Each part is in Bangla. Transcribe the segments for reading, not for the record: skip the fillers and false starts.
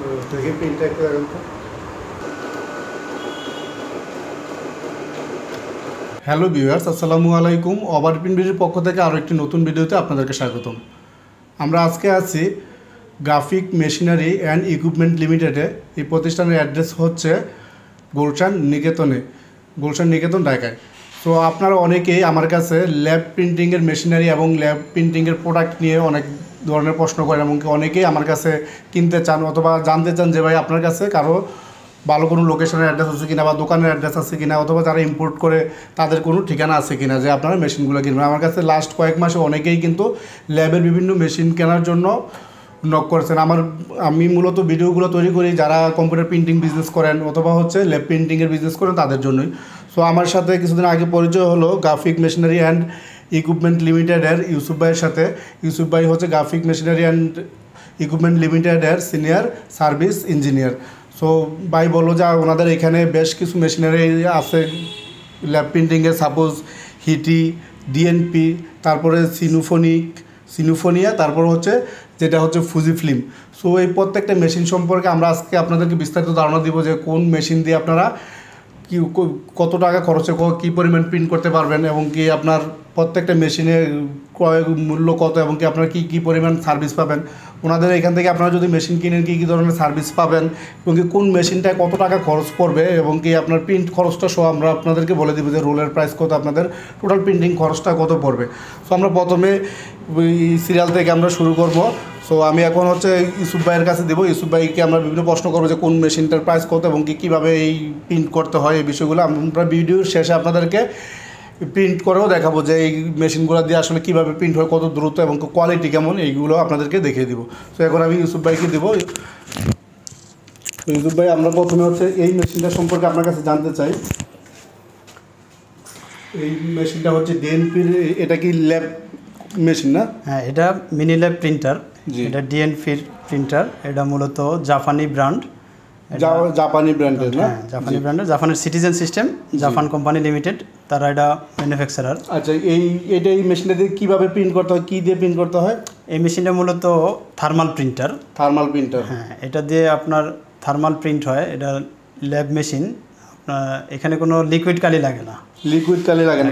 तो ये प्रिंटर का हेलो व्यूअर्स আসসালামু আলাইকুম ওভারপ্রিন্ট ভিডিওর পক্ষ থেকে আরো একটি নতুন ভিডিওতে আপনাদেরকে স্বাগতম। আমরা আজকে আছি গ্রাফিক মেশিনারি অ্যান্ড ইকুইপমেন্ট লিমিটেডে। এই প্রতিষ্ঠানের অ্যাড্রেস হচ্ছে গুলশান নিকেতনে, গুলশান নিকেতন ঢাকায়। তো আপনারা অনেকেই আমার কাছে ল্যাব প্রিন্টিংয়ের মেশিনারি এবং ল্যাব প্রিন্টিংয়ের প্রোডাক্ট নিয়ে অনেক ধরনের প্রশ্ন করেন এবং অনেকেই আমার কাছে কিনতে চান অথবা জানতে চান যে ভাই আপনার কাছে কারো ভালো কোনো লোকেশনের অ্যাড্রেস আছে কিনা বা দোকানের অ্যাড্রেস আছে কিনা অথবা যারা ইম্পোর্ট করে তাদের কোনো ঠিকানা আছে কিনা যে আপনারা মেশিনগুলো কিনবেন। আমার কাছে লাস্ট কয়েক মাসে অনেকেই কিন্তু ল্যাবের বিভিন্ন মেশিন কেনার জন্য নক করেছেন। আমি মূলত ভিডিওগুলো তৈরি করি যারা কম্পিউটার প্রিন্টিং বিজনেস করেন অথবা হচ্ছে ল্যাব প্রিন্টিংয়ের বিজনেস করেন তাদের জন্যই। সো আমার সাথে কিছুদিন আগে পরিচয় হলো গ্রাফিক মেশিনারি অ্যান্ড ইকুইপমেন্ট লিমিটেডের ইউসুফ ভাইয়ের সাথে। ইউসুফ ভাই হচ্ছে গ্রাফিক মেশিনারি অ্যান্ড ইকুইপমেন্ট লিমিটেডের সিনিয়র সার্ভিস ইঞ্জিনিয়ার। সো ভাই বলো যে ওনাদের এখানে বেশ কিছু মেশিনারি আছে ল্যাব প্রিন্টিংয়ে, সাপোজ হিটি, ডিএনপি, তারপরে সিনুফোনিয়া, তারপর হচ্ছে যেটা হচ্ছে ফুজিফিল্ম। সো এই প্রত্যেকটা মেশিন সম্পর্কে আমরা আজকে আপনাদেরকে বিস্তারিত ধারণা দিব যে কোন মেশিন দিয়ে আপনারা কত টাকা খরচে কী পরিমাণ প্রিন্ট করতে পারবেন এবং কি আপনার প্রত্যেকটা মেশিনের ক্রয় মূল্য কত এবং কি আপনারা কী কী পরিমাণ সার্ভিস পাবেন, ওনাদের এখান থেকে আপনারা যদি মেশিন কিনেন কী কী ধরনের সার্ভিস পাবেন এবং কি কোন মেশিনটায় কত টাকা খরচ পড়বে এবং কি আপনার প্রিন্ট খরচটা সহ আমরা আপনাদেরকে বলে দিব যে রোলের প্রাইস কত, আপনাদের টোটাল প্রিন্টিং খরচটা কত পড়বে। সো আমরা প্রথমে সিরিয়াল থেকে আমরা শুরু করব। সো আমি এখন হচ্ছে ইউসুফ ভাইয়ের কাছে দেবো। ইউসুফ ভাইকে আমরা বিভিন্ন প্রশ্ন করবো যে কোন মেশিনটার প্রাইস কত এবং কি কীভাবে এই প্রিন্ট করতে হয়, এই বিষয়গুলো আমরা ভিডিওর শেষে আপনাদেরকে প্রিন্ট করেও দেখাবো যে এই মেশিনগুলো দিয়ে আসলে কীভাবে প্রিন্ট হয়, কত দ্রুত এবং কোয়ালিটি কেমন, এইগুলো আপনাদেরকে দেখিয়ে দিব। তো এখন আমি ইউসুফ ভাইকে দেবো। ইউসুফ ভাই, আমরা প্রথমে হচ্ছে এই মেশিনটা সম্পর্কে আপনার কাছে জানতে চাই। এই মেশিনটা হচ্ছে ডিএনপির, এটা কি ল্যাব মেশিন না? হ্যাঁ, এটা মিনি ল্যাব প্রিন্টার, এটা ডিএনপির প্রিন্টার। এটা মূলত জাপানি ব্র্যান্ড, জাপানের citizen system, Japan company limited, তারা এটা ম্যানুফ্যাকচারার। আচ্ছা, এই মেশিনটা দিয়ে কীভাবে প্রিন্ট করতে হয়, কী দিয়ে প্রিন্ট করতে হয়? এই মেশিনটা মূলত থার্মাল প্রিন্টার। হ্যাঁ, এটা দিয়ে আপনার থার্মাল প্রিন্ট হয়। এটা ল্যাব মেশিন, আপনার এখানে কোনো লিকুইড কালি লাগে না।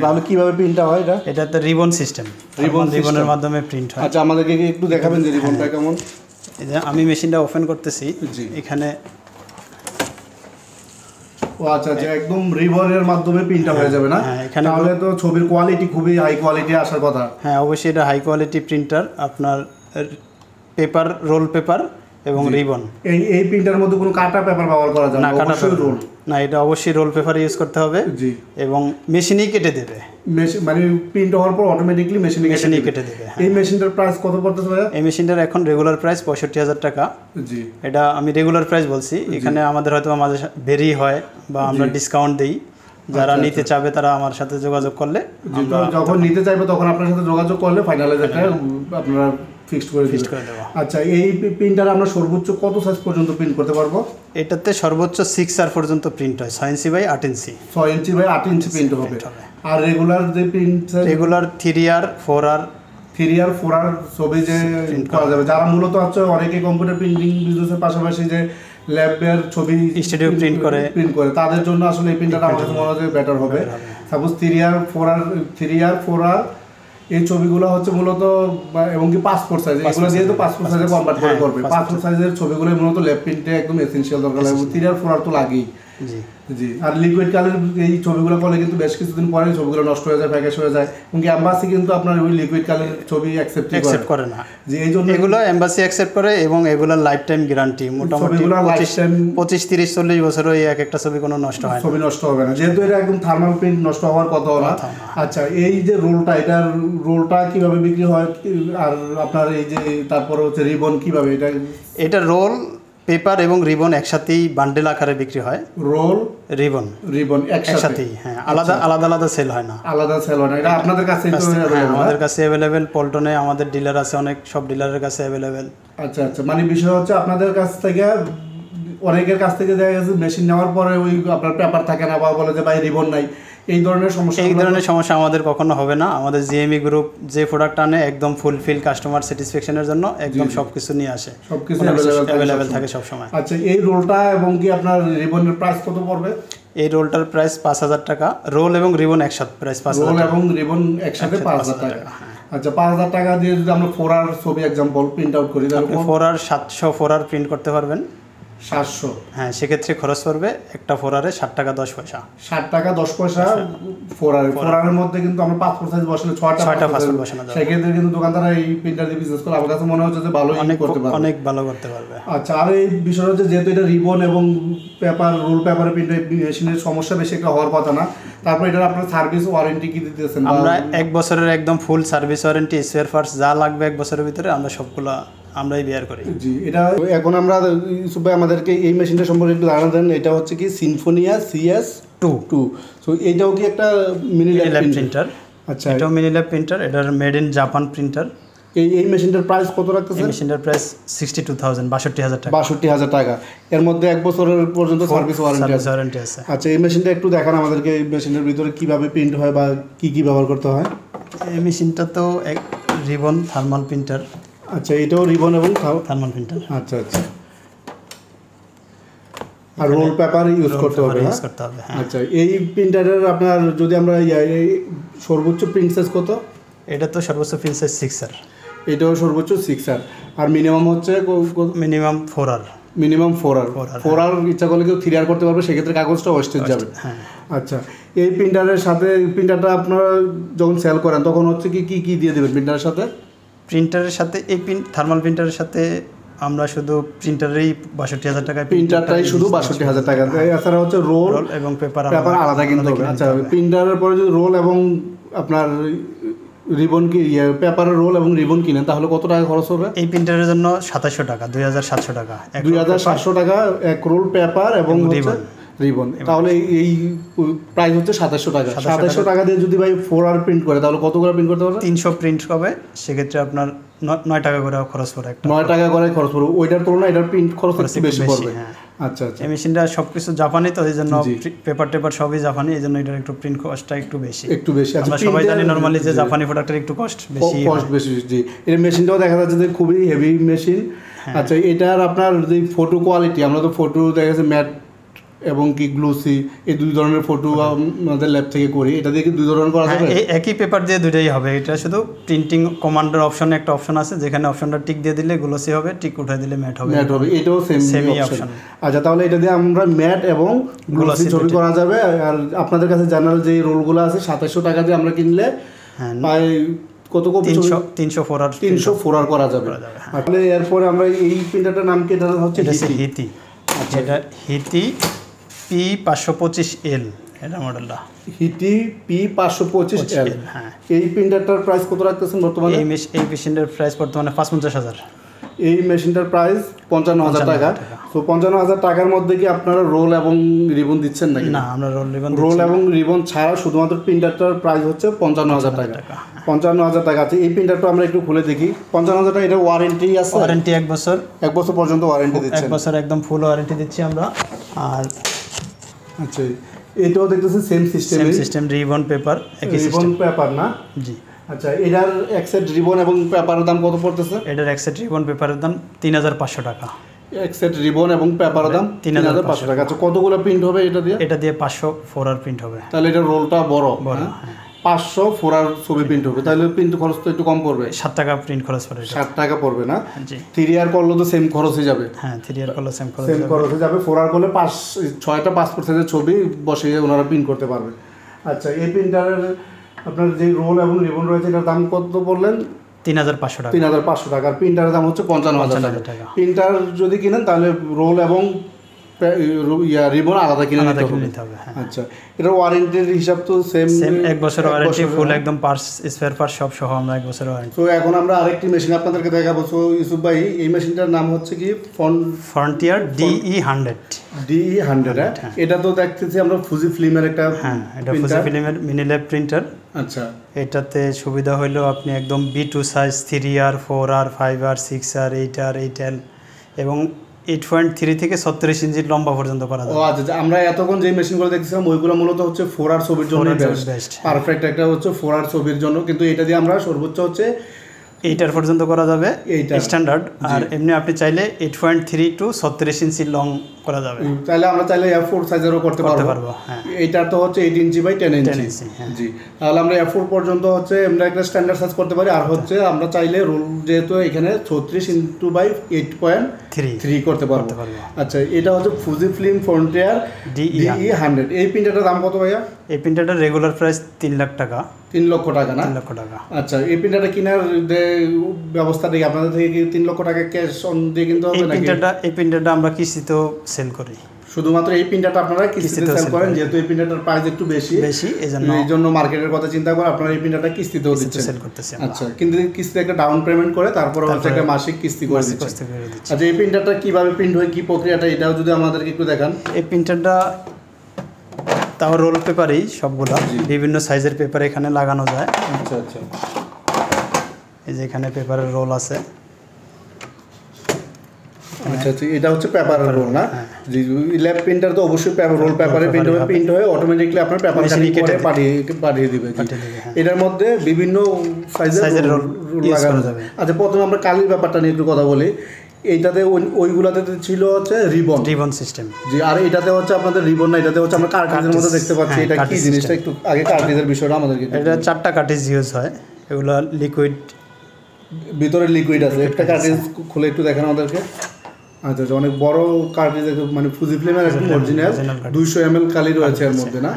তাহলে কীভাবে প্রিন্টটা হয়? এটাতে রিবন সিস্টেম, রিবনের মাধ্যমে প্রিন্ট হয়। আচ্ছা, আমাদেরকে একটু দেখাবেন যে রিবনটা কেমন? আমি মেশিনটা ওপেন করতেছি, এখানে একদম রিবনের মাধ্যমে প্রিন্টটা হয়ে যাবে না? তাহলে তো ছবির কোয়ালিটি খুবই হাই কোয়ালিটি আসার কথা। হ্যাঁ, অবশ্যই এটা হাই কোয়ালিটি প্রিন্টার। আপনার পেপার, রোল পেপার এবং রিবন, এই প্রিন্টারের মধ্যে কোনো কাটা পেপার ব্যবহার করা যাবে না। কাটা রোল না, এটা অবশ্যই রোল পেপার ইউজ করতে হবে। জি, এবং মেশিনই কেটে দেবে, মানে প্রিন্ট হওয়ার পর অটোমেটিক্যালি মেশিনই কেটে দেবে। এই মেশিনটার প্রাইস কত পড়তে পারে? এই মেশিনটার এখন রেগুলার প্রাইস 65,000 টাকা। জি, এটা আমি রেগুলার প্রাইস বলছি, এখানে আমাদের হয়তো মাঝে ভেরি হয় বা আমরা ডিসকাউন্ট দেই। যারা নিতে চাবে তারা আমার সাথে যোগাযোগ করলে, যখন নিতে চাইবে তখন আপনার সাথে যোগাযোগ করলে ফাইনালাইজ আপনারা ফিক্সড করে দেবো। আচ্ছা, এই প্রিন্টার আমরা সর্বোচ্চ কত সাইজ পর্যন্ত প্রিন্ট করতে পারবো? এটাতে সর্বোচ্চ 6R পর্যন্ত প্রিন্ট হয়, 6 inch by 8 inch. 6 inch by 8 inch print হবে। আর রেগুলার যে প্রিন্ট, রেগুলার 3R 4R ছবি যে প্রিন্ট করা যাবে। যারা মূলত আছে অনেকে কম্পিউটার প্রিন্টিং বিজনেসের পাশাপাশি যে ল্যাবের ছবি স্টুডিও প্রিন্ট করে তাদের জন্য আসলে এই প্রিন্টারটা আমার মনে হয় যে বেটার হবে। সাপোজ 3R 4R এই ছবিগুলো হচ্ছে মূলত, এবং কি পাসপোর্ট সাইজ, এগুলো যেহেতু পাসপোর্ট সাইজে কনভার্ট করবে। পাসপোর্ট সাইজের ছবিগুলো মূলত ল্যাব প্রিন্টে একদম এসেনশিয়াল দরকার লাগে, 3R 4R তো লাগেই। জি জি, আর লিকুইড কালার এই ছবিগুলো করলে কিন্তু বেশ কিছুদিন পরে ছবিগুলো নষ্ট হয়ে যায়, ফ্যাকাশ হয়ে যায়, এবং কি এম্বাসি কিন্তু আপনার ওই লিকুইড কালার ছবি অ্যাকসেপ্ট করে না। যে এই জন্য এগুলো এম্বাসি অ্যাকসেপ্ট করে এবং এগুলোর লাইফ টাইম গ্যারান্টি, মোটামুটি 25, 30, 40 বছর এই এক একটা ছবি কোনো নষ্ট হয় না, ছবি নষ্ট হবে না, যেহেতু এটা একদম থার্মাল প্রিন্ট, নষ্ট হওয়ার কথা না। আচ্ছা, এই যে রোলটা, এটার রোলটা কিভাবে বিক্রি হয়? আর আপনার এই যে তারপরে হচ্ছে রিবন, কিভাবে এটা রোল পেপার এবং রিবন একসাথেই বান্ডেল আকারে বিক্রি হয়। রোল, রিবন একসাথেই। হ্যাঁ, আলাদা সেল হয় না। এটা আপনাদের কাছে আমাদের কাছে অ্যাভেলেবেল, পল্টনে আমাদের ডিলার আছে অনেক, সব ডিলারের কাছে অ্যাভেলেবেল। আচ্ছা আচ্ছা, মানে বিষয় হচ্ছে আপনাদের কাছ থেকে অনেকের কাছ থেকে দেখা গেছে মেশিন নেওয়ার পরে ওই আপনার পেপার থাকে না বা বলে যে ভাই রিবন নাই, এই ধরনের সমস্যা আমাদের কখনো হবে না। আমাদের জিএমই গ্রুপ যে প্রোডাক্ট আনে একদম ফুলফিল কাস্টমার স্যাটিসফ্যাকশনের জন্য একদম সবকিছু নিয়ে আসে, সবকিছু অ্যাভেলেবেল থাকে সব সময়। আচ্ছা, এই রোলটা এবং কি আপনার রিবনের প্রাইস কত পড়বে? এই রোলটার প্রাইস 5000 টাকা, রোল এবং রিবন একসাথে প্রাইস 5000 রোল এবং রিবন একসাথে 5000 টাকা। আচ্ছা, 5000 টাকা দিয়ে যদি আমরা 4R ছবি एग्जांपल প্রিন্ট আউট করি তাহলে 4R 700 4R প্রিন্ট করতে পারবেন 700। হ্যাঁ, সেক্ষেত্রে খরচ করবে একটা 4R এ 60 টাকা 10 পয়সা, 60 টাকা 10 পয়সা 4R এর মধ্যে। কিন্তু আমরা পাসপোর্ট সাইজ বসালে 6টা পাসপোর্ট বসানো যায়, সেক্ষেত্রে কিন্তু দোকানদার এই প্রিন্টার দিয়ে বিজনেস করে আমার কাছে মনে হচ্ছে যে ভালো করতে পারবে, অনেক ভালো করতে পারবে। আচ্ছা, আর এই বিষয় হচ্ছে যেহেতু এটা রিবন এবং পেপার রোল পেপারে প্রিন্ট মেশিনের সমস্যা বেশি একটা হওয়ার কথা না। তারপর এটা আপনারা সার্ভিস ওয়ারেন্টি কি দিতেছেন? আমরা 1 বছরের একদম full service warranty, spare parts যা লাগবে 1 বছরের ভিতরে আমরা সবগুলা আমরাই বিয়ার করি। জি, এটা এখন আমরা ইউসুফ ভাই আমাদেরকে এই মেশিনটা সম্পর্কে একটু জানা দেন। এটা হচ্ছে কি সিনফোনিয়া CS22। সো এটাও কি একটা মিনি ল্যাব প্রিন্টার? আচ্ছা, এটাও মিনি ল্যাব প্রিন্টার, এটার মেড ইন জাপান প্রিন্টার। এই মেশিনটার প্রাইস কত রাখতেছেন? মেশিনটার প্রাইস 62000 টাকা, 62000 টাকা। এর মধ্যে 1 বছরের পর্যন্ত সার্ভিস ওয়ারেন্টি আছে। আচ্ছা, এই মেশিনটা একটু দেখান আমাদেরকে, এই মেশিনের ভিতরে কিভাবে প্রিন্ট হয় বা কি কি ব্যবহার করতে হয়। এই মেশিনটা তো এক রিবন থার্মাল প্রিন্টার। আচ্ছা, এটাও রিবন এবং থার্মাল প্রিন্টার। আচ্ছা আচ্ছা, আর রোল পেপার ইউজ করতে হবে। আচ্ছা, এই প্রিন্টারের আপনার যদি আমরা সর্বোচ্চ প্রিন্ট সাইজ কত? এটা তো সর্বোচ্চ প্রিন্ট সাইজ 6R, এটাও সর্বোচ্চ 6R, আর মিনিমাম হচ্ছে মিনিমাম 4R, মিনিমাম 4R। ইচ্ছা করলে কেউ 3R করতে পারবে, সেক্ষেত্রে কাগজটা ওয়েস্টেজ যাবে। হ্যাঁ, আচ্ছা, এই প্রিন্টারের সাথে প্রিন্টারটা আপনারা যখন সেল করেন তখন হচ্ছে কি কি কি দিয়ে দেবেন প্রিন্টারের সাথে? প্রিন্টারের সাথে এই থার্মাল প্রিন্টারের সাথে আমরা শুধু প্রিন্টারেই 62000 টাকায়, প্রিন্টারটাই শুধু 62000 টাকাতে। এছাড়া হচ্ছে রোল এবং পেপার আলাদা কিনতে হবে। আচ্ছা, প্রিন্টারের পরে যদি রোল এবং আপনার রিবন কি পেপারের রোল এবং রিবন কিনেন তাহলে কত টাকা খরচ হবে? এই প্রিন্টারের জন্য 2700 টাকা, 2700 টাকা, 2700 টাকা এক রোল পেপার এবং রিবন। তাহলে এই প্রাইস হচ্ছে 2700 টাকা। 2700 টাকা দিয়ে যদি ভাই 4R প্রিন্ট করে তাহলে কত করে প্রিন্ট করতে হবে? 300 প্রিন্ট হবে, সেক্ষেত্রে আপনার 9 টাকা করে খরচ পড়ে, 9 টাকা করে খরচ পড়বে। ওইটার তুলনায় এটার প্রিন্ট খরচ একটু বেশি পড়বে। আচ্ছা আচ্ছা, এই মেশিনটা সবকিছু জাপানি তো এই জন্য পেপার টেপার সবই জাপানি, এই জন্য এটার একটু প্রিন্ট কস্টটা একটু বেশি, একটু বেশি। আমরা সবাই জানি নরমালি যে জাপানি প্রোডাক্টের একটু কস্ট বেশি। জি, এই মেশিনটাও দেখা যাচ্ছে যে খুবই হেভি মেশিন। আচ্ছা, এটার আপনার যে ফটো কোয়ালিটি, আমরা তো ফটো দেখা যাচ্ছে ম্যাট এবং কি গ্লুসি, এই দুই ধরনের ফটো আমাদের ল্যাব থেকে করি। এটা দিয়ে কি দুই ধরনের করা যাবে? একই পেপার দিয়ে দুইটাই হবে। এটা শুধু প্রিন্টিং কমান্ডের অপশনে একটা অপশন আছে, যেখানে অপশনটা টিক দিয়ে দিলে গ্লুসি হবে, টিক উঠায় দিলে ম্যাট হবে। এটাও সেমই অপশন। আচ্ছা, তাহলে এটা দিয়ে আমরা ম্যাট এবং গ্লুসি ছবি করা যাবে। আর আপনাদের কাছে জেনারেল যে রোলগুলো আছে 2700 টাকা দিয়ে আমরা কিনলে প্রায় কত কপি? 300 4R করা যাবে। তাহলে এরপরে আমরা এই প্রিন্টারটার নাম কি? এটা হচ্ছে HiTi। আচ্ছা, এটা HiTi P525L, এটা মডেলটা HiTi P525L। হ্যাঁ, এই প্রিন্টারটার প্রাইস কত রাখতেছেন বর্তমানে? এই মেশিনটার প্রাইস বর্তমানে 55000। এই মেশিনটার প্রাইস 55000 টাকা। তো 55000 টাকার মধ্যে কি আপনারা রোল এবং রিবন দিচ্ছেন নাকি? না, আমরা রোল এবং রিবন ছাড়া শুধুমাত্র প্রিন্টারটার প্রাইস হচ্ছে 55000 টাকা। 55000 টাকা আছে। এই প্রিন্টারটা আমরা একটু খুলে দেখি। 55000 টাকা, এটা ওয়ারেন্টি আছে? ওয়ারেন্টি 1 বছর, 1 বছর পর্যন্ত ওয়ারেন্টি দিচ্ছেন। 1 বছর একদম ফুল ওয়ারেন্টি দিচ্ছি আমরা। আর আচ্ছা, এটাও দেখতেছেন সেম সিস্টেম, রিবন পেপার একই সিস্টেম, রিবন পেপার না? জি। আচ্ছা, এটার এক সেট রিবন এবং পেপারের দাম কত পড়তেছে? এটার এক সেট রিবন পেপারের দাম 3500 টাকা। এক সেট রিবন এবং পেপারের দাম 3500 টাকা। আচ্ছা, কতগুলো প্রিন্ট হবে এটা দিয়ে? এটা দিয়ে 500 4R প্রিন্ট হবে। তাহলে এটা রোলটা বড় 500 4R ছবি প্রিন্ট হবে। তাহলে প্রিন্ট খরচ তো একটু কম পড়বে, 7 টাকা প্রিন্ট খরচ পড়বে। 7 টাকা পড়বে না? জি। 3R করলে তো সেম খরচ হয়ে যাবে। হ্যাঁ, 3R করলে সেম খরচ হয়ে যাবে। 4R করলে 6টা পাসপোর্ট সাইজের ছবি বসে ওনারা প্রিন্ট করতে পারবে। আচ্ছা, এই প্রিন্টারের আপনার যে রোল এবং রিবন রয়েছে এটার দাম কত বললেন? 3500 টাকা। 3500 টাকা। আর প্রিন্টারের দাম হচ্ছে 55000 টাকা। প্রিন্টার যদি কিনেন তাহলে রোল এবং রিবন আলাদা কিনে নিতে হবে। আচ্ছা, এটা ওয়ারেন্টির হিসাব তো সেম 1 বছর ওয়ারেন্টি ফুল একদম পার্টস স্পেয়ার পার্টস সব সহ আমরা 1 বছর ওয়ারেন্টি। তো এখন আমরা আরেকটি মেশিন আপনাদেরকে দেখাবো। তো ইউসুফ ভাই, এই মেশিনটার নাম হচ্ছে কি? Frontier DE100। এটা তো দেখতেছি আমরা ফুজিফিল্মের একটা। হ্যাঁ, এটা ফুজিফিল্মের মিনি ল্যাব প্রিন্টার। আচ্ছা, এটাতে সুবিধা হলো আপনি একদম B2 size 3R 4R 5R 6R 8R 8L এবং 8.3 থেকে 37 ইঞ্চি লম্বা পর্যন্ত করা যায়। ও আচ্ছা, আমরা এতক্ষণ যে মেশিনগুলো দেখছিলাম ওইগুলো মূলত হচ্ছে 4 আর ছবির জন্য বেস্ট, পারফেক্ট একটা হচ্ছে 4 আর ছবির জন্য, কিন্তু এটা দিয়ে আমরা সর্বোচ্চ হচ্ছে 8 আর পর্যন্ত করা যাবে স্ট্যান্ডার্ড। আর এমনি আপনি চাইলে 8.3 টু 37 ইঞ্চি লং করা যাবে, তাহলে আমরা চাইলে A4 সাইজেরও করতে পারবো। হ্যাঁ, এটা তো হচ্ছে 8 ইঞ্চি বাই 10 ইঞ্চি। জি, তাহলে আমরা A4 পর্যন্ত হচ্ছে আমরা একটা স্ট্যান্ডার্ড সাইজ করতে পারি। আর হচ্ছে আমরা চাইলে রোল যেহেতু এখানে 36 বাই 8.3 করতে পারবো। আচ্ছা, এটা হচ্ছে ফুজিফিল্ম ফ্রন্টিয়ার DE100। এই প্রিন্টারটার দাম কত ভাইয়া? এই প্রিন্টারটার রেগুলার প্রাইস 3 লাখ টাকা। 3 লক্ষ টাকা না? 3 লক্ষ টাকা। আচ্ছা, এই প্রিন্টারটা কেনার ব্যবস্থা থেকে আপনাদের থেকে 3 লক্ষ টাকা ক্যাশ অন দিয়ে কিনতে হবে নাকি? এই প্রিন্টারটা আমরা কিস্তিতেও সেল করি, শুধুমাত্র এই প্রিন্টারটা আপনারা কিস্তিতে সেল করেন, যেহেতু এই প্রিন্টারটার প্রাইস একটু বেশি এইজন্য মার্কেটের কথা চিন্তা করে আপনারা এই প্রিন্টারটা কিস্তিতেও দিচ্ছেন, সেল করতেছেন। আচ্ছা, কিন্তু কিস্তিতে একটা ডাউন পেমেন্ট করে তারপর হচ্ছে একটা মাসিক কিস্তি করে দিচ্ছেন। আচ্ছা, এই প্রিন্টারটা কিভাবে প্রিন্ট হয়, কি প্রক্রিয়াটা, এটাও যদি আমাদেরকে একটু দেখান। এই প্রিন্টারটা তাও রোল পেপারই সবগুলা, বিভিন্ন সাইজের পেপার এখানে লাগানো যায়। আচ্ছা আচ্ছা, এই যে এখানে পেপারের রোল আছে। আচ্ছা আচ্ছা, এটা হচ্ছে পেপারের রোল না? ল্যাপ প্রিন্টার তো অবশ্যই রোল পেপারে প্রিন্ট হয়ে অটোমেটিক্যালি আপনার পেপার কাটিংয়ে পাঠিয়ে দিবে। এটার মধ্যে বিভিন্ন সাইজের রোল লাগানো যাবে। আচ্ছা, প্রথমে আমরা কালির ব্যাপারটা নিয়ে একটু কথা বলি। এইটাতে ওইগুলাতে ছিল হচ্ছে রিবন সিস্টেম। জি, আর এটাতে হচ্ছে আপনাদের রিবন না, এটাতে হচ্ছে আমরা কার্টিজের মধ্যে দেখতে পাচ্ছি। এটা কি জিনিসটা একটু আগে কার্টিজের বিষয়টা আমাদেরকে। এটা 4টা কার্টিজ ইউজ হয়, এগুলো লিকুইড, ভিতরে লিকুইড আছে। একটা কার্টিজ খুলে একটু দেখেন আমাদেরকে। আচ্ছা, অনেক বড় কার্টিজ, মানে ফুজিফিল্মের একদম অরিজিনাল 200 ml কালি রয়েছে এর মধ্যে না?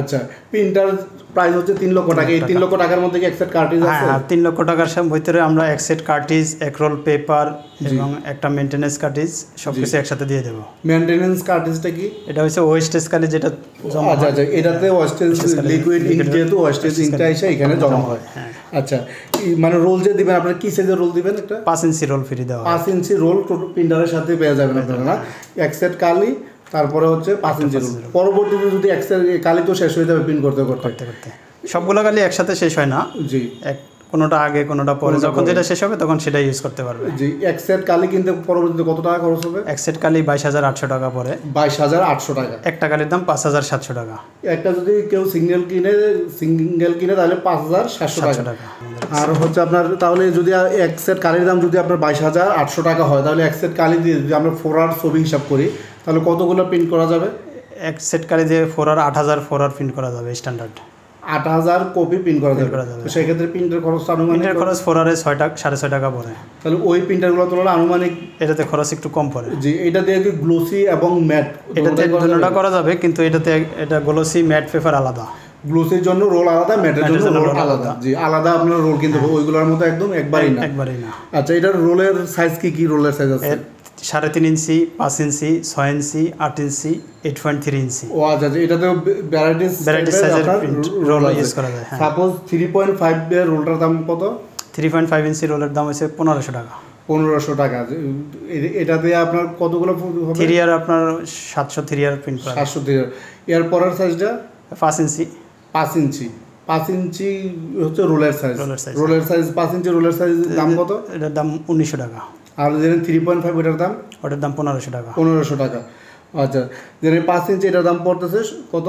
আচ্ছা, প্রিন্টার প্রাইস হচ্ছে 3 লক্ষ টাকা। এই 3 লক্ষ টাকার মধ্যে কি এক সেট কার্টিজ আছে? হ্যাঁ, 3 লক্ষ টাকার ভিতরে আমরা এক সেট কার্টিজ, এক রোল পেপার এবং একটা মেইনটেনেন্স কার্টিজ সবকিছু একসাথে দিয়ে দেব। মেইনটেনেন্স কার্টিজটা কি? এটা হচ্ছে ওয়েস্টেজ কালি যেটা জমা। আচ্ছা আচ্ছা, এটাতে ওয়েস্টেজ লিকুইড ইঙ্ক, যেহেতু ওয়েস্টেজ ইঙ্কটা এসে এখানে জমা হয়। আচ্ছা, মানে রোল যে দিবেন আপনারা কি সাইজের রোল দিবেন? একটা 5 ইঞ্চি রোল ফ্রি দেওয়া। 5 ইঞ্চি রোল প্রিন্টারের সাথে পেয়ে যাবেন আপনারা না? এক সেট কালি, তারপরে হচ্ছে 5 ইঞ্চি রোল। পরবর্তীতে যদি এক্সেল কালি তো শেষ হয়ে যাবে প্রিন্ট করতে করতে করতে, সবগুলো কালি একসাথে শেষ হয় না। জি, কোনোটা আগে কোনোটা পরে, যখন যেটা শেষ হবে তখন সেটা ইউজ করতে পারবে। জি, এক সেট কালি কিনতে পরবর্তীতে কত টাকা খরচ হবে? এক সেট কালি 22,800 টাকা পরে। 22,800 টাকা। একটা কালির দাম 5,700 টাকা। একটা যদি কেউ সিঙ্গেল কিনে তাহলে 5,700 টাকা। আর হচ্ছে আপনার তাহলে যদি এক সেট কালির দাম যদি আপনার 22,800 টাকা হয়, তাহলে এক সেট কালি দিয়ে যদি আমরা 4R ছবি হিসাব করি তাহলে কতগুলো প্রিন্ট করা যাবে? এক সেট কালি দিয়ে 4R 8,000 প্রিন্ট করা যাবে স্ট্যান্ডার্ড। 8,000 কপি প্রিন্ট করা যাবে। তো সেক্ষেত্রে প্রিন্টের খরচটা আনুমানিক খরচ 4R এ 6.5 টাকা পড়ে। তাহলে ওই প্রিন্টারগুলো তুলনায় আনুমানিক এটাতে খরচ একটু কম পড়ে। জি, এটা দিয়ে কি গ্লোসি এবং ম্যাট এটাতে দুটোটা করা যাবে, কিন্তু এটা গ্লোসি ম্যাট পেপার আলাদা, গ্লোসির জন্য রোল আলাদা, ম্যাটের জন্য রোল আলাদা। জি, আলাদা আপনার রোল কিনতে হবে, ওইগুলোর মতো একদম একবারই না। আচ্ছা, এটার রোলের সাইজ কি রোলের সাইজ আছে? 3.5 ইঞ্চি, 5 ইঞ্চি, 6 ইঞ্চি, 8 ইঞ্চি, 8.3 ইঞ্চি। ও আচ্ছা, এটা তো ভ্যারাইটিস সাইজের রোল ইউজ করা যায়। সাপোজ 3.5 এর রোলটার দাম কত? 3.5 ইঞ্চি রোলের দাম হচ্ছে 1,500 টাকা। 1,500 টাকা। এটাতে আপনার কতগুলো হবে? 3R আপনার 703R প্রিন্ট করা। 703R। এর পরের সাইজটা 5 ইঞ্চি। 5 ইঞ্চি হচ্ছে রোলের সাইজ। 5 ইঞ্চি রোলের সাইজ দাম কত? এটার দাম 1900 টাকা। আর যেটা 3.5 এটার দাম? ওটার দাম 1500 টাকা। 1500 টাকা। আচ্ছা, যেটা 5 ইঞ্চি এটার দাম পড়তেছে কত?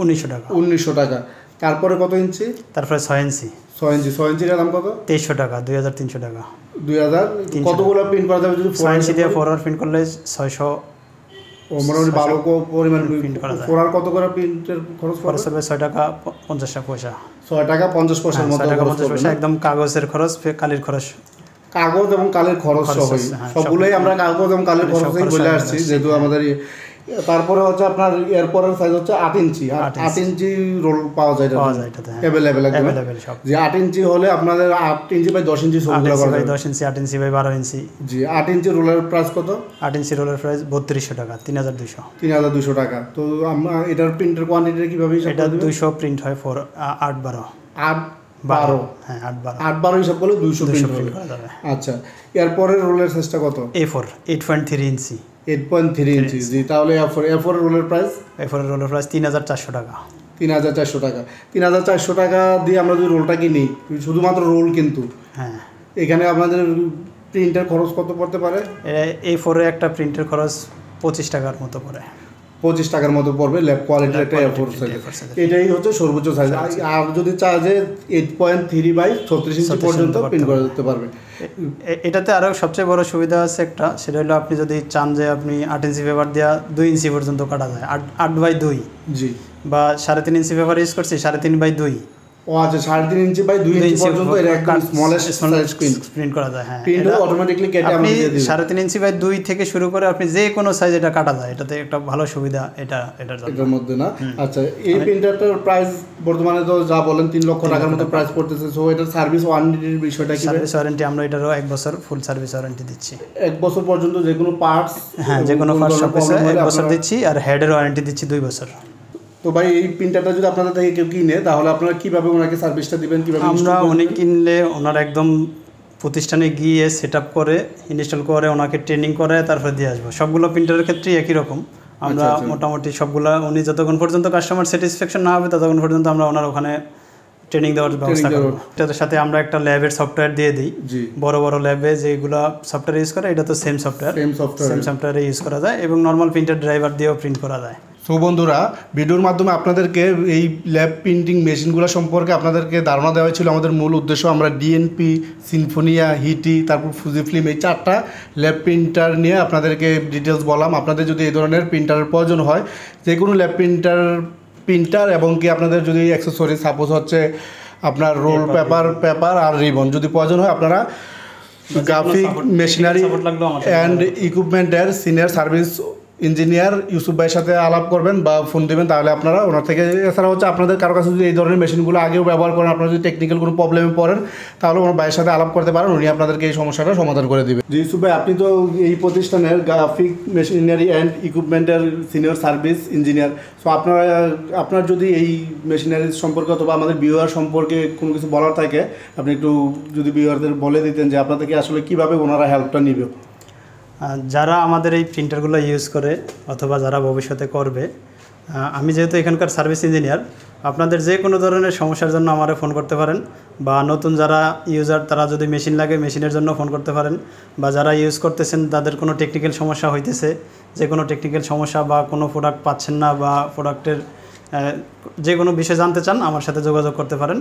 1900 টাকা। 1900 টাকা। তারপরে কত ইঞ্চি? তারপরে 6 ইঞ্চি। 6 ইঞ্চি এটার দাম কত? 2300 টাকা। 2300 টাকা। 2000। কতগুলো প্রিন্ট করা যাবে যদি 4 ইঞ্চি দিয়ে 4R প্রিন্ট করলে? 600। ও মোটামুটি ভালো পরিমাণ প্রিন্ট করা যায়। 4R কত করে প্রিন্টের খরচ পড়ে? 6 টাকা 50 পয়সা। 6 টাকা 50 পয়সার মতো খরচ। একদম কাগজের খরচ, কালির খরচ, কাগজ এবং কালের খরচ সবগুলোই আমরা কাগজ এবং কালের খরচেই বলে আসছি যেহেতু আমাদের। তারপরে হচ্ছে আপনার এরপরের সাইজ হচ্ছে 8 ইঞ্চি। 8 ইঞ্চি রোল পাওয়া যায় অ্যাভেলেবেল। জি, 8 ইঞ্চি হলে আপনাদের 8 ইঞ্চি বাই 10 ইঞ্চি সবগুলো করা যায়। 10 ইঞ্চি, 8 ইঞ্চি বাই 12 ইঞ্চি। জি, 8 ইঞ্চি রোলের প্রাইস কত? 8 ইঞ্চি রোলের প্রাইস 3200 টাকা। 3200। 3200 টাকা। তো আমরা এটার প্রিন্টের কোয়ান্টিটি কিভাবে? এটা 200 প্রিন্ট হয় 8-12 হিসাব করলে 200 প্রিন্ট হবে। আচ্ছা, এরপরের রোলের সাইজটা কত? A4 8.3 ইঞ্চি। 8.3 ইঞ্চি। জি, তাহলে A4 রোলের প্রাইস 3400 টাকা। 3400 টাকা। 3400 টাকা দিয়ে আমরা যদি রোলটা কিনি, শুধুমাত্র রোল, কিন্তু হ্যাঁ এখানে আপনাদের প্রিন্টার খরচ কত পড়তে পারে? A4 এর একটা প্রিন্টার খরচ 25 টাকার মতো পড়ে, 25 টাকার মতো পড়বে ল্যাপ কোয়ালিটির একটা A4 সাইজ। এটাই হচ্ছে সর্বোচ্চ সাইজ। আর যদি চায় যে 8.3/36 ইঞ্চি পর্যন্ত প্রিন্ট করে দিতে পারবে। এটাতে আরো সবচেয়ে বড় সুবিধা আছে একটা, সেটা হলো আপনি যদি চান যে আপনি 8 ইঞ্চি পেপার দেয়া 2 ইঞ্চি পর্যন্ত কাটা যায়, 8/2 জি, বা 3.5 ইঞ্চি পেপার ইউজ করছি 3.5/2। ও আচ্ছা, 3.5 ইঞ্চি বাই 2 ইঞ্চি পর্যন্ত এর একটা স্মলেস্ট প্রিন্ট করা যায়। হ্যাঁ, প্রিন্ট অটোমেটিক্যালি কেটে আমরা দিয়ে দিই। 3.5 ইঞ্চি বাই 2 থেকে শুরু করে আপনি যে কোনো সাইজ এটা কাটা যায়, এটাতে একটা ভালো সুবিধা এটার মধ্যে না। আচ্ছা, এই প্রিন্টারটার প্রাইস বর্তমানে তো যা বলেন 3 লক্ষ টাকার মতো প্রাইস পড়তেছে। সো এটা সার্ভিস ওয়ারেন্টির বিষয়টা কি? সার্ভিস ওয়ারেন্টি আমরা এটারও 1 বছর ফুল সার্ভিস ওয়ারেন্টি দিচ্ছি, 1 বছর পর্যন্ত যে কোনো পার্টস, হ্যাঁ যে কোনো পার্টস সব কিছু 1 বছর দিচ্ছি। আর হেডের ওয়ারেন্টি দিচ্ছি 2 বছর। তো ভাই এই প্রিন্টারটা যদি আপনাদের থেকে কেউ কিনে তাহলে আপনারা কিভাবে ওনাকে সার্ভিসটা দিবেন? কিভাবে আমরা উনি কিনলে ওনার একদম প্রতিষ্ঠানে গিয়ে সেট আপ করে ইনস্টল করে ওনাকে ট্রেনিং করে তারপরে দিয়ে আসবো। সবগুলো প্রিন্টারের ক্ষেত্রেই একই রকম। আমরা মোটামুটি সবগুলো উনি যতক্ষণ পর্যন্ত কাস্টমার স্যাটিসফ্যাকশন না হবে ততক্ষণ পর্যন্ত আমরা ওনার ওখানে ট্রেনিং দেওয়ার ব্যবস্থা করব। এটার সাথে আমরা একটা ল্যাবের সফটওয়্যার দিয়ে দিই, বড় বড় ল্যাবে যেগুলো সফটওয়্যার ইউজ করে এটা তো সেম সফটওয়্যারে ইউজ করা যায় এবং নর্মাল প্রিন্টার ড্রাইভার দিয়েও প্রিন্ট করা যায়। তো বন্ধুরা, ভিডিওর মাধ্যমে আপনাদেরকে এই ল্যাব প্রিন্টিং মেশিনগুলো সম্পর্কে আপনাদেরকে ধারণা দেওয়া হয়েছিল। আমাদের মূল উদ্দেশ্য আমরা ডিএনপি, সিনফোনিয়া, হিটি, তারপর ফুজিফিল্ম এই 4টা ল্যাব প্রিন্টার নিয়ে আপনাদেরকে ডিটেলস বললাম। আপনাদের যদি এই ধরনের প্রিন্টারের প্রয়োজন হয়, যে কোনো ল্যাব প্রিন্টার এবং কি আপনাদের যদি অ্যাক্সেসরি সাপোজ হচ্ছে আপনার রোল পেপার আর রিবন যদি প্রয়োজন হয়, আপনারা গ্রাফিক মেশিনারি অ্যান্ড ইকুইপমেন্টের সিনিয়র সার্ভিস ইঞ্জিনিয়ার ইউসুফ ভাইয়ের সাথে আলাপ করবেন বা ফোন দেবেন, তাহলে আপনারা ওনার থেকে। এছাড়া হচ্ছে আপনাদের কারো কাছে যদি এই ধরনের মেশিনগুলো আগেও ব্যবহার করেন, আপনারা যদি টেকনিক্যাল কোনো প্রবলেমে পড়েন তাহলে ওনার ভাইয়ের সাথে আলাপ করতে পারেন, উনি আপনাদেরকে এই সমস্যাটা সমাধান করে দেবেন। জি ইউসুফ ভাই, আপনি তো এই প্রতিষ্ঠানের গ্রাফিক মেশিনারি অ্যান্ড ইকুইপমেন্টের সিনিয়র সার্ভিস ইঞ্জিনিয়ার। সো আপনার যদি এই মেশিনারিজ সম্পর্কে অথবা আমাদের ভিউয়ার সম্পর্কে কোনো কিছু বলার থাকে, আপনি একটু যদি ভিউয়ারদের বলে দিতেন যে আপনাদেরকে আসলে কীভাবে ওনারা হেল্পটা নেবে। যারা আমাদের এই প্রিন্টারগুলো ইউজ করে অথবা যারা ভবিষ্যতে করবে, আমি যেহেতু এখানকার সার্ভিস ইঞ্জিনিয়ার, আপনাদের যে কোনো ধরনের সমস্যার জন্য আমারে ফোন করতে পারেন, বা নতুন যারা ইউজার তারা যদি মেশিন লাগে মেশিনের জন্য ফোন করতে পারেন, বা যারা ইউজ করতেছেন তাদের কোনো টেকনিক্যাল সমস্যা হইতেছে, যে কোনো টেকনিক্যাল সমস্যা বা কোনো প্রোডাক্ট পাচ্ছেন না বা প্রোডাক্টের যে কোনো বিষয় জানতে চান, আমার সাথে যোগাযোগ করতে পারেন।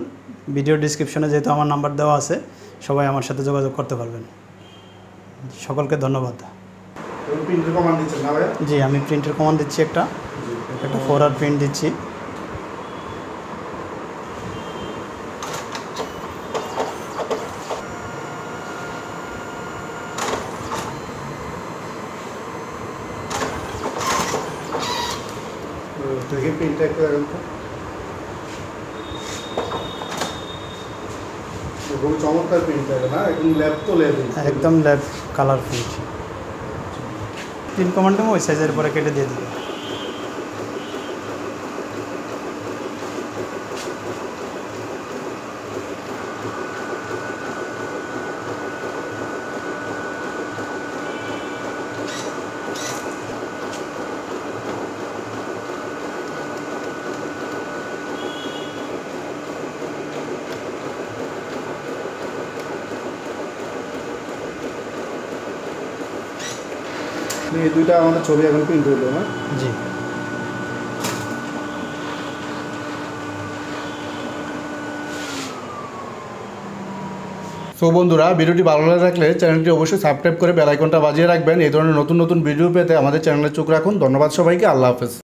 ভিডিও ডিসক্রিপশনে যেহেতু আমার নাম্বার দেওয়া আছে, সবাই আমার সাথে যোগাযোগ করতে পারবেন। সকলকে ধন্যবাদ। প্রিন্টার কমান্ড দিচ্ছেন না ভাই? জি, আমি প্রিন্টার কমান্ড দিচ্ছি একটা ফরওয়ার্ড প্রিন্ট দিচ্ছি। দেখি প্রিন্টটা কেমন খুব চমৎকার প্রিন্ট থাকে না, একদম ল্যাব তো ল্যাব, একদম ল্যাব কালার প্রিন্ট। তিন কমান্ডে ওই সাইজের পরে কেটে দিয়ে দিল। এই দুইটা আমাদের ছবি এখন প্রিন্ট হলো না? জি, তো বন্ধুরা, ভিডিওটি ভালো লাগলে চ্যানেলটি অবশ্যই সাবস্ক্রাইব করে বেল আইকনটা বাজিয়ে রাখবেন। এই ধরনের নতুন ভিডিও পেতে আমাদের চ্যানেলে চোখ রাখুন। ধন্যবাদ সবাইকে। আল্লাহ হাফেজ।